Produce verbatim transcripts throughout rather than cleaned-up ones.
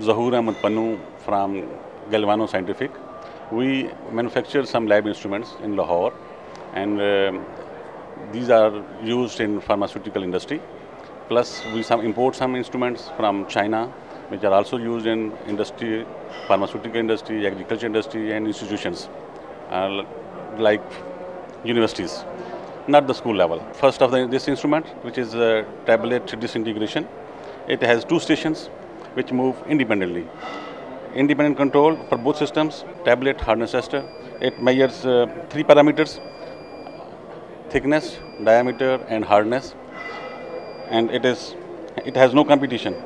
Zahoor Ahmed Pannu from Galvano Scientific. We manufacture some lab instruments in Lahore, and uh, these are used in pharmaceutical industry. Plus, we some import some instruments from China, which are also used in industry, pharmaceutical industry, agriculture industry, and institutions uh, like universities, not the school level. First of the, this instrument, which is a tablet disintegration, it has two stations which move independently. Independent control for both systems, tablet hardness tester. It measures uh, three parameters, thickness, diameter, and hardness. And it is, it has no competition.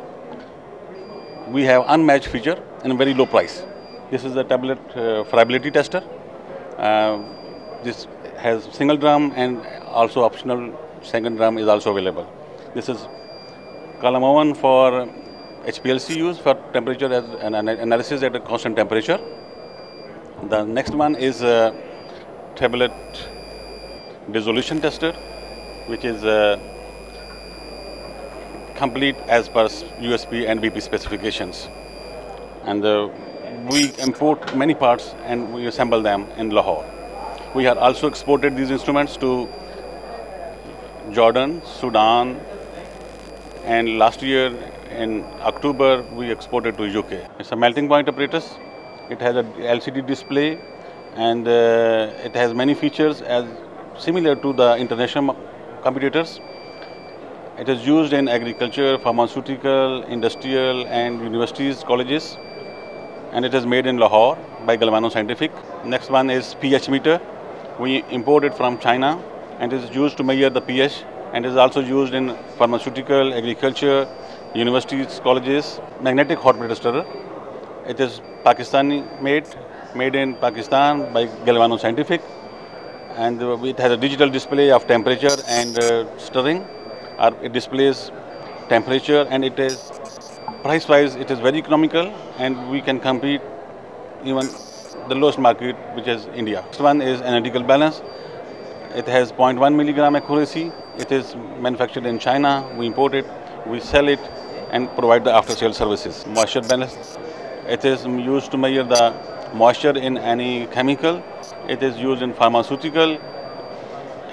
We have unmatched feature and a very low price. This is the tablet uh, friability tester. Uh, this has single drum and also optional second drum is also available. This is column oven for H P L C use for temperature as an analysis at a constant temperature. The next one is a tablet dissolution tester, which is a complete as per U S P and B P specifications. And uh, we import many parts and we assemble them in Lahore. We have also exported these instruments to Jordan, Sudan, and last year in October, we exported to U K. It's a melting point apparatus. It has a L C D display, and uh, it has many features as similar to the international competitors. It is used in agriculture, pharmaceutical, industrial, and universities, colleges. And it is made in Lahore by Galvano Scientific. Next one is pH meter. We import it from China, and it is used to measure the pH, and is also used in pharmaceutical, agriculture, universities, colleges. Magnetic hot plate stirrer. It is Pakistani made, made in Pakistan by Galvano Scientific. And it has a digital display of temperature and uh, stirring. It displays temperature, and it is price-wise, it is very economical, and we can compete even the lowest market, which is India. Next one is analytical balance. It has zero point one milligram accuracy. It is manufactured in China. We import it. We sell it and provide the after-sale services. Moisture balance, it is used to measure the moisture in any chemical. It is used in pharmaceutical,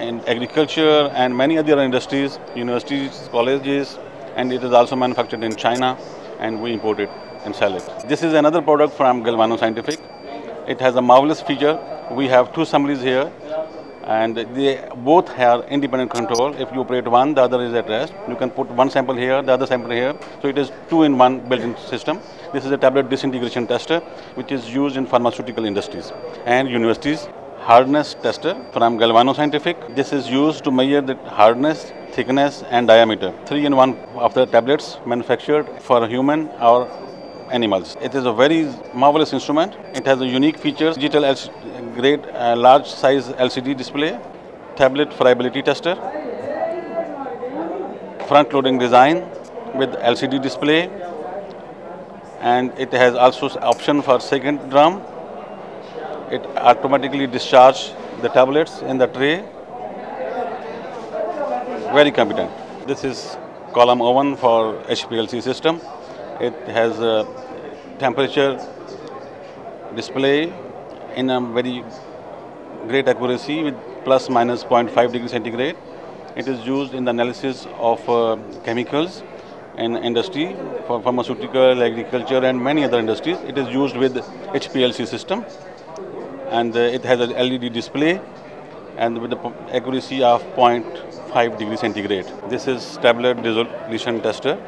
in agriculture, and many other industries, universities, colleges, and it is also manufactured in China, and we import it and sell it. This is another product from Galvano Scientific. It has a marvelous feature. We have two assemblies here, and they both have independent control. If you operate one, the other is at rest. You can put one sample here, the other sample here. So it is two in one built-in system. This is a tablet disintegration tester, which is used in pharmaceutical industries and universities. Hardness tester from Galvano Scientific. This is used to measure the hardness, thickness, and diameter. Three in one of the tablets manufactured for human or animals. It is a very marvelous instrument. It has a unique features, digital grade, uh, large size L C D display, tablet friability tester, front loading design with L C D display, and it has also option for second drum. It automatically discharges the tablets in the tray. Very competent. This is column oven for H P L C system. It has a temperature display in a very great accuracy with plus minus zero point five degrees centigrade. It is used in the analysis of uh, chemicals in industry for pharmaceutical, agriculture, and many other industries. It is used with H P L C system. And it has an L E D display and with the accuracy of zero point five degrees centigrade. This is tablet dissolution tester.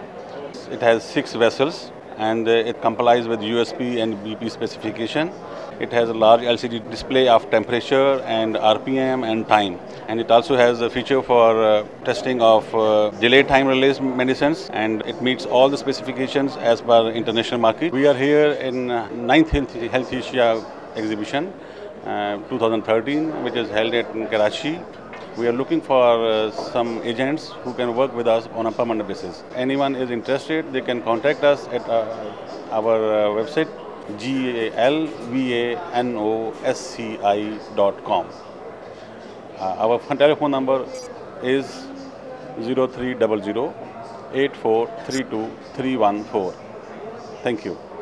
It has six vessels, and it complies with U S P and B P specification. It has a large L C D display of temperature and R P M and time. And it also has a feature for uh, testing of uh, delayed time release medicines, and it meets all the specifications as per international market. We are here in ninth Health Asia Exhibition uh, twenty thirteen, which is held at Karachi. We are looking for uh, some agents who can work with us on a permanent basis. Anyone is interested, they can contact us at uh, our uh, website G A L V A N O S C I dot com. Uh, our telephone number is zero three zero zero eight four three two three one four. Thank you.